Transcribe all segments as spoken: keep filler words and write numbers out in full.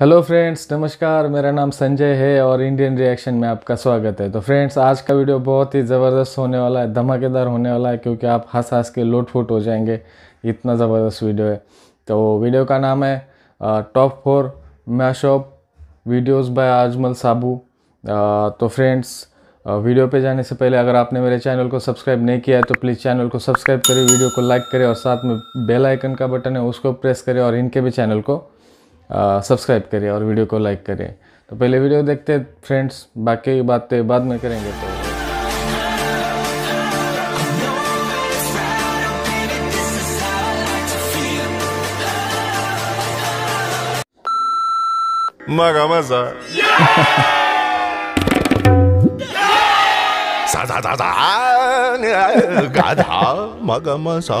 Hello friends, नमस्कार। मेरा नाम संजय है और इंडियन रिएक्शन में आपका स्वागत है। तो फ्रेंड्स, आज का वीडियो बहुत ही ज़बरदस्त होने वाला है, धमाकेदार होने वाला है, क्योंकि आप हंस हंस के लोटफोट हो जाएंगे, इतना ज़बरदस्त वीडियो है। तो वीडियो का नाम है top four mashup videos by Ajmal Sabu. तो फ्रेंड्स, वीडियो पे जाने से पहले अगर आपने मेरे चैनल को सब्सक्राइब नहीं किया है तो प्लीज़ चैनल को सब्सक्राइब करें, वीडियो को लाइक करें और साथ में बेल आइकन का बटन है उसको प्रेस करें और इनके भी चैनल को सब्सक्राइब करें और वीडियो को लाइक करें। तो पहले वीडियो देखते हैं फ्रेंड्स, बाकी बातें बाद में करेंगे। तो मजा मजा साधा दादा गाधा मगा मजा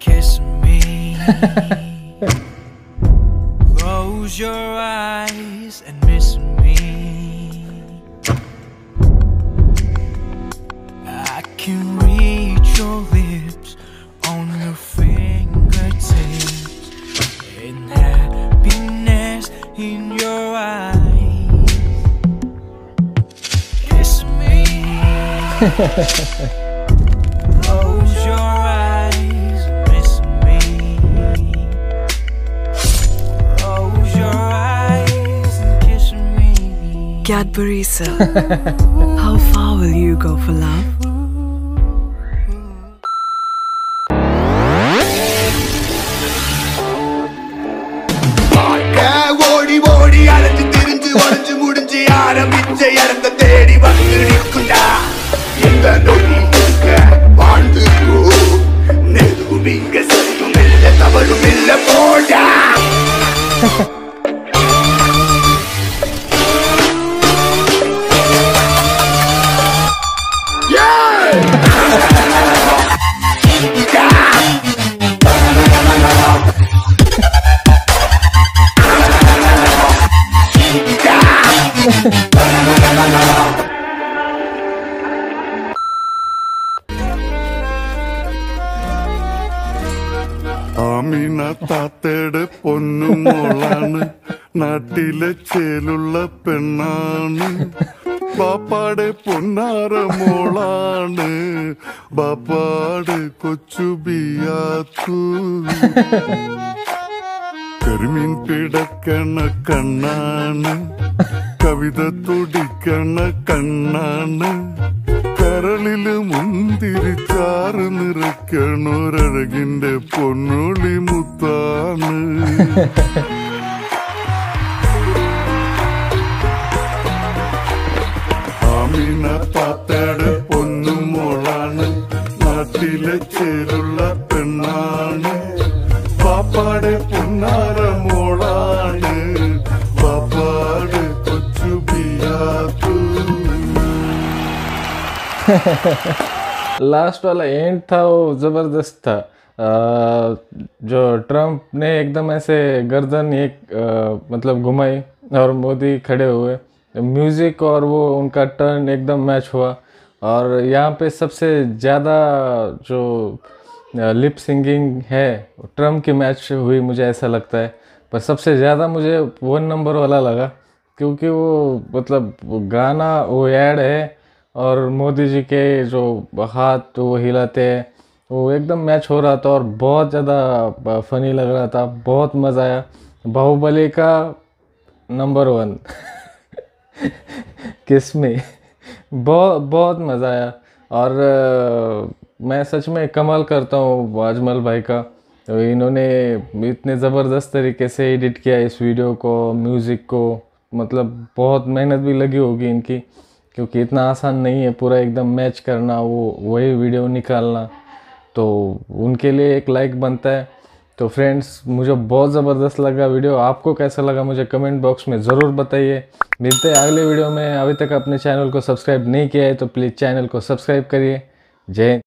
kiss me close your eyes and miss me. You reach your lips on your fingertips and happiness in your eyes. Kiss me. Close your eyes, miss me. Close your eyes and kiss me. Cadbury sir, how far will you go for love? Amina तातेडे Ponnu मोळानु नाट्टिले चेलुल्ल पेण्णानु बापाडे पोन्नार मोळानु बापाडे कोच्चु बियातु കരിമീൻ പിടക്കണ കണ്ണാണ് കവിത തുടിക്കണ കണ്ണാണ് കരളില് മുന്തിരിച്ചാറ് നിറയ്ക്കണൊരഴകിന്റെ പൊന്നൊളി മുത്താണ് ആമീന താത്തയുടെ പൊന്നും മോളാണ് നാട്ടിലെ ചേലുള്ള പെണ്ണാണ് പാപ്പാടെ പൊന്നാര മോളാണ് പാപ്പാടെ കൊച്ചു ബിയാത്തു। लास्ट वाला एंड था वो ज़बरदस्त था। आ, जो ट्रम्प ने एकदम ऐसे गर्दन एक आ, मतलब घुमाई और मोदी खड़े हुए, म्यूज़िक और वो उनका टर्न एकदम मैच हुआ। और यहाँ पे सबसे ज़्यादा जो लिप सिंगिंग है ट्रम्प की मैच हुई, मुझे ऐसा लगता है। पर सबसे ज़्यादा मुझे वन नंबर वाला लगा, क्योंकि वो मतलब गाना वो ऐड है और मोदी जी के जो हाथ वो हिलाते हैं वो एकदम मैच हो रहा था और बहुत ज़्यादा फनी लग रहा था, बहुत मज़ा आया। बाहुबली का नंबर वन किस में बहुत बहुत मज़ा आया। और मैं सच में कमाल करता हूँ आजमल भाई का, इन्होंने इतने ज़बरदस्त तरीके से एडिट किया इस वीडियो को, म्यूज़िक को, मतलब बहुत मेहनत भी लगी होगी इनकी, क्योंकि इतना आसान नहीं है पूरा एकदम मैच करना, वो वही वीडियो निकालना। तो उनके लिए एक लाइक बनता है। तो फ्रेंड्स, मुझे बहुत ज़बरदस्त लगा वीडियो, आपको कैसा लगा मुझे कमेंट बॉक्स में ज़रूर बताइए। मिलते हैं अगले वीडियो में। अभी तक अपने चैनल को सब्सक्राइब नहीं किया है तो प्लीज़ चैनल को सब्सक्राइब करिए। जय